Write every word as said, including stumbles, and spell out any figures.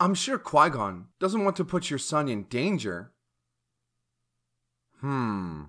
I'm sure Qui-Gon doesn't want to put your son in danger. Hmm.